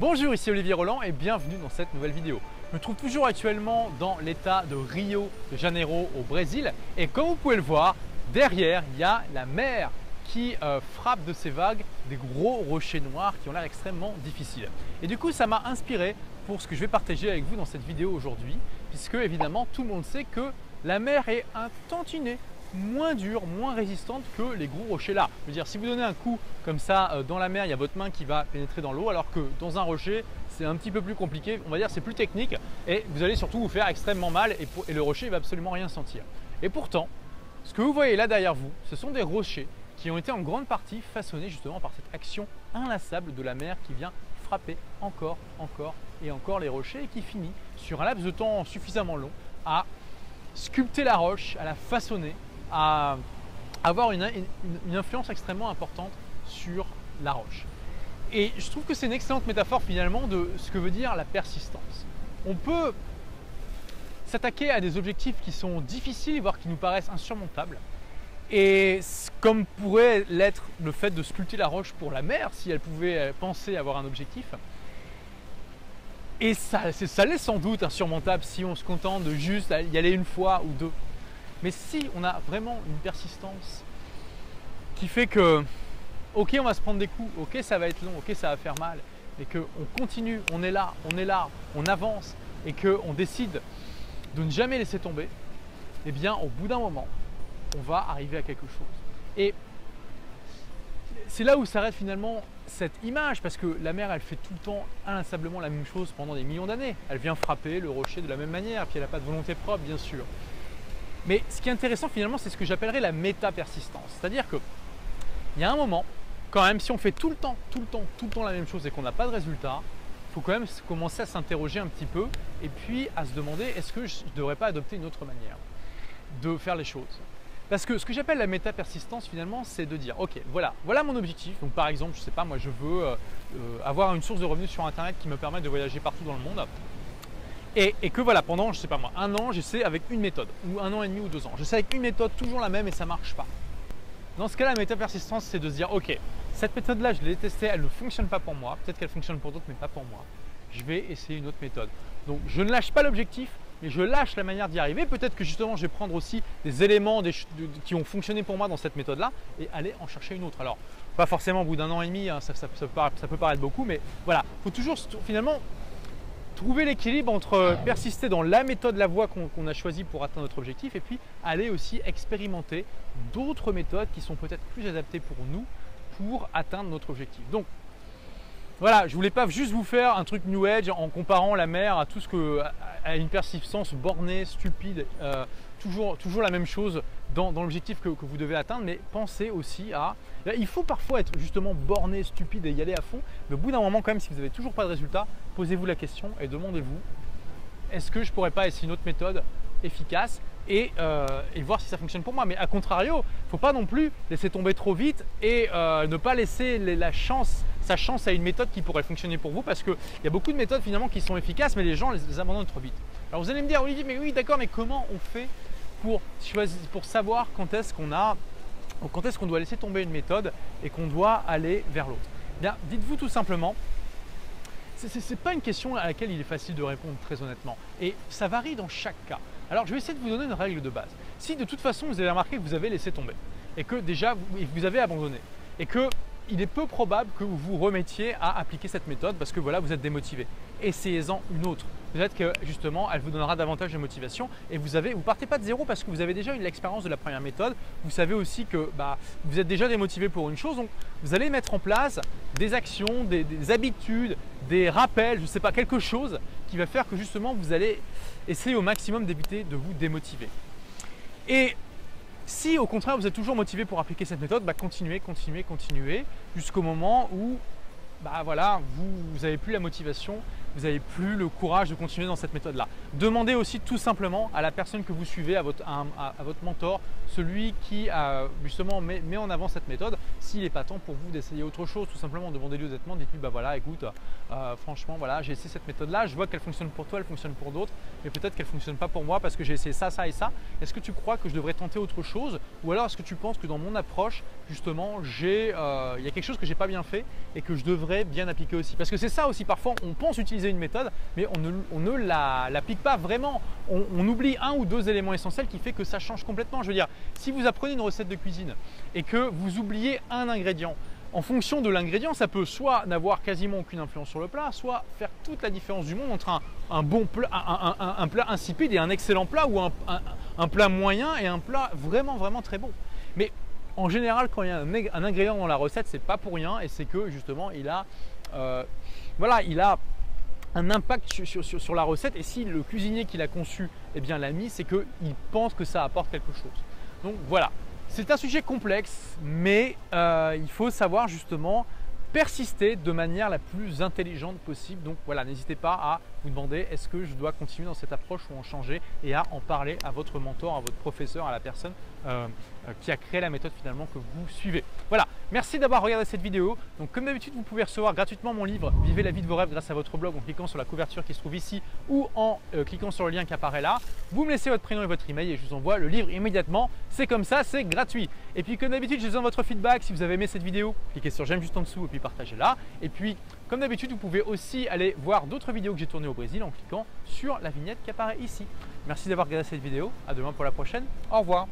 Bonjour, ici Olivier Roland et bienvenue dans cette nouvelle vidéo. Je me trouve toujours actuellement dans l'état de Rio de Janeiro au Brésil et comme vous pouvez le voir, derrière il y a la mer qui frappe de ses vagues des gros rochers noirs qui ont l'air extrêmement difficiles. Et du coup ça m'a inspiré pour ce que je vais partager avec vous dans cette vidéo aujourd'hui, puisque évidemment tout le monde sait que la mer est un tantinet moins dure, moins résistante que les gros rochers là. Je veux dire, si vous donnez un coup comme ça dans la mer, il y a votre main qui va pénétrer dans l'eau, alors que dans un rocher, c'est un petit peu plus compliqué, on va dire c'est plus technique et vous allez surtout vous faire extrêmement mal et le rocher ne va absolument rien sentir. Et pourtant, ce que vous voyez là derrière vous, ce sont des rochers qui ont été en grande partie façonnés justement par cette action inlassable de la mer qui vient frapper encore les rochers et qui finit sur un laps de temps suffisamment long à sculpter la roche, à la façonner, à avoir une influence extrêmement importante sur la roche. Et je trouve que c'est une excellente métaphore finalement de ce que veut dire la persistance. On peut s'attaquer à des objectifs qui sont difficiles, voire qui nous paraissent insurmontables. Et comme pourrait l'être le fait de sculpter la roche pour la mer, si elle pouvait penser avoir un objectif. Et ça l'est sans doute insurmontable si on se contente de juste y aller une fois ou deux. Mais si on a vraiment une persistance qui fait que, ok, on va se prendre des coups, ok, ça va être long, ok, ça va faire mal, et qu'on continue, on est là, on avance, et qu'on décide de ne jamais laisser tomber, eh bien, au bout d'un moment, on va arriver à quelque chose. Et c'est là où s'arrête finalement cette image, parce que la mer, elle fait tout le temps inlassablement la même chose pendant des millions d'années. Elle vient frapper le rocher de la même manière, puis elle n'a pas de volonté propre, bien sûr. Mais ce qui est intéressant finalement, c'est ce que j'appellerais la méta-persistance. C'est-à-dire qu'il y a un moment, quand même, si on fait tout le temps la même chose et qu'on n'a pas de résultat, il faut quand même commencer à s'interroger un petit peu et puis à se demander est-ce que je ne devrais pas adopter une autre manière de faire les choses. Parce que ce que j'appelle la méta-persistance finalement, c'est de dire ok, voilà mon objectif. Donc par exemple, je ne sais pas, moi je veux avoir une source de revenus sur Internet qui me permette de voyager partout dans le monde. Et que voilà, pendant, je sais pas moi, un an, j'essaie avec une méthode, ou un an et demi ou deux ans. J'essaie avec une méthode, toujours la même et ça ne marche pas. Dans ce cas-là, la méta-persistance, c'est de se dire ok, cette méthode-là, je l'ai testée, elle ne fonctionne pas pour moi. Peut-être qu'elle fonctionne pour d'autres, mais pas pour moi. Je vais essayer une autre méthode. Donc, je ne lâche pas l'objectif, mais je lâche la manière d'y arriver. Peut-être que justement, je vais prendre aussi des éléments qui ont fonctionné pour moi dans cette méthode-là et aller en chercher une autre. Alors, pas forcément au bout d'un an et demi, hein, ça peut paraître beaucoup, mais voilà, il faut toujours finalement trouver l'équilibre entre persister dans la méthode, la voie qu'on a choisie pour atteindre notre objectif et puis aller aussi expérimenter d'autres méthodes qui sont peut-être plus adaptées pour nous pour atteindre notre objectif. Donc voilà, je ne voulais pas juste vous faire un truc New Age en comparant la mer à tout ce que, à une persistance bornée, stupide, toujours la même chose dans l'objectif que vous devez atteindre, mais pensez aussi à… Il faut parfois être justement borné, stupide et y aller à fond, mais au bout d'un moment quand même, si vous n'avez toujours pas de résultat, posez-vous la question et demandez-vous est-ce que je ne pourrais pas essayer une autre méthode efficace et voir si ça fonctionne pour moi. Mais à contrario, il ne faut pas non plus laisser tomber trop vite et ne pas laisser sa chance à une méthode qui pourrait fonctionner pour vous, parce qu'il y a beaucoup de méthodes finalement qui sont efficaces, mais les gens les abandonnent trop vite. Alors vous allez me dire, Olivier, mais oui d'accord, mais comment on fait pour savoir quand est-ce qu'on doit laisser tomber une méthode et qu'on doit aller vers l'autre? Bien, dites-vous tout simplement, ce n'est pas une question à laquelle il est facile de répondre très honnêtement et ça varie dans chaque cas. Alors je vais essayer de vous donner une règle de base. Si de toute façon vous avez remarqué que vous avez laissé tomber et que déjà vous avez abandonné et que il est peu probable que vous vous remettiez à appliquer cette méthode parce que voilà, vous êtes démotivé. Essayez-en une autre. Peut-être que justement, elle vous donnera davantage de motivation et vous partez pas de zéro parce que vous avez déjà eu l'expérience de la première méthode. Vous savez aussi que vous êtes déjà démotivé pour une chose, donc vous allez mettre en place des actions, des habitudes, des rappels, je sais pas, quelque chose qui va faire que justement vous allez essayer au maximum d'éviter de vous démotiver. Et si au contraire vous êtes toujours motivé pour appliquer cette méthode, continuez jusqu'au moment où voilà, vous n'avez plus la motivation, vous n'avez plus le courage de continuer dans cette méthode-là. Demandez aussi tout simplement à la personne que vous suivez, à votre mentor, celui qui justement met en avant cette méthode, s'il n'est pas temps pour vous d'essayer autre chose, tout simplement demandez-lui honnêtement, dites-lui bah voilà, écoute, franchement voilà, j'ai essayé cette méthode-là, je vois qu'elle fonctionne pour toi, elle fonctionne pour d'autres, mais peut-être qu'elle ne fonctionne pas pour moi parce que j'ai essayé ça, ça et ça. Est-ce que tu crois que je devrais tenter autre chose, ou alors est-ce que tu penses que dans mon approche, justement, il y a quelque chose que j'ai pas bien fait et que je devrais bien appliquer aussi? Parce que c'est ça aussi, parfois on pense utiliser une méthode, mais on ne l'applique pas vraiment. On oublie un ou deux éléments essentiels qui fait que ça change complètement. Je veux dire, si vous apprenez une recette de cuisine et que vous oubliez un ingrédient, en fonction de l'ingrédient, ça peut soit n'avoir quasiment aucune influence sur le plat, soit faire toute la différence du monde entre un plat insipide et un excellent plat, ou un plat moyen et un plat vraiment, vraiment très bon. Mais en général, quand il y a un ingrédient dans la recette, c'est pas pour rien, et c'est que justement, il a un impact sur la recette, et si le cuisinier qui l'a conçu l'a mis, c'est qu'il pense que ça apporte quelque chose. Donc voilà. C'est un sujet complexe, mais il faut savoir justement persister de manière la plus intelligente possible. Donc voilà, n'hésitez pas à vous demander est-ce que je dois continuer dans cette approche ou en changer, et à en parler à votre mentor, à votre professeur, à la personne qui a créé la méthode finalement que vous suivez. Voilà, merci d'avoir regardé cette vidéo. Donc comme d'habitude, vous pouvez recevoir gratuitement mon livre « Vivez la vie de vos rêves grâce à votre blog » en cliquant sur la couverture qui se trouve ici, ou en cliquant sur le lien qui apparaît là. Vous me laissez votre prénom et votre email et je vous envoie le livre immédiatement. C'est comme ça, c'est gratuit. Et puis comme d'habitude, j'ai besoin de votre feedback. Si vous avez aimé cette vidéo, cliquez sur « J'aime » juste en dessous et puis partagez-la. Et puis comme d'habitude, vous pouvez aussi aller voir d'autres vidéos que j'ai tournées au Brésil en cliquant sur la vignette qui apparaît ici. Merci d'avoir regardé cette vidéo. À demain pour la prochaine. Au revoir.